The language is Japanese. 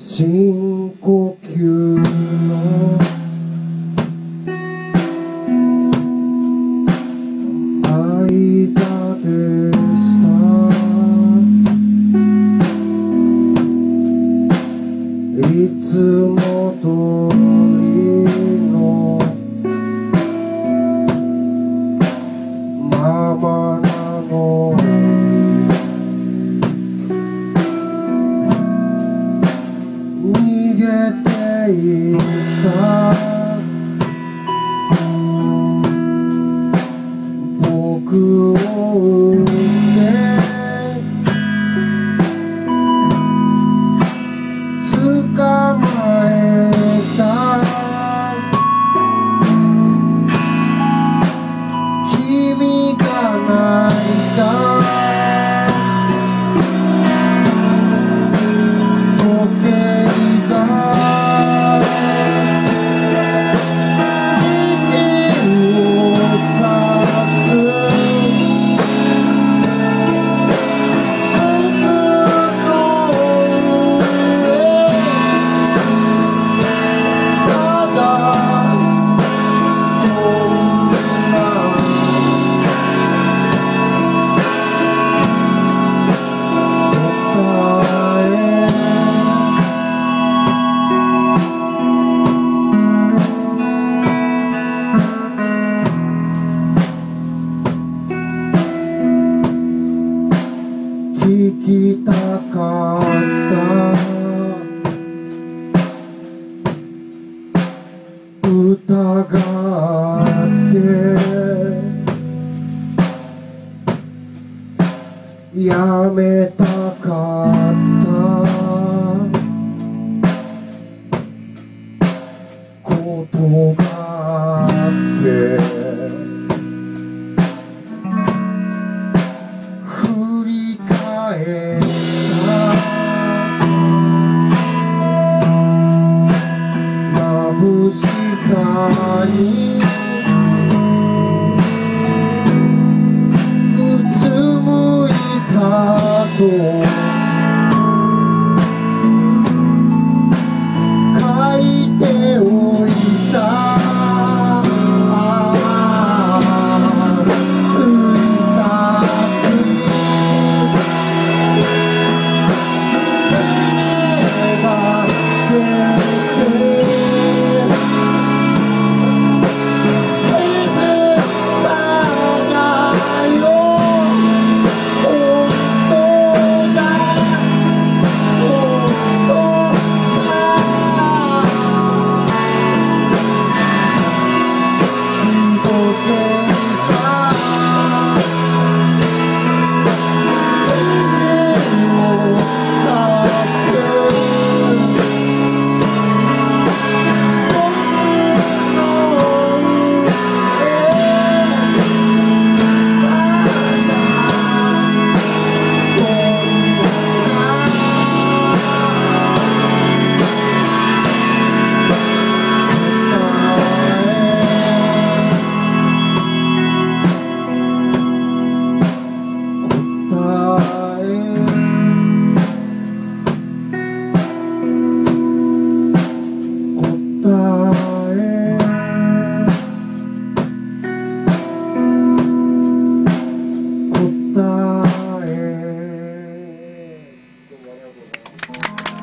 深呼吸の間でした。いつも通りのままなのに逃げていた。僕を生んで捕まえた。君が泣いた。聞きたかった歌があってやめたかったことがあって眩しさにうつむいたと書いておいた。答え。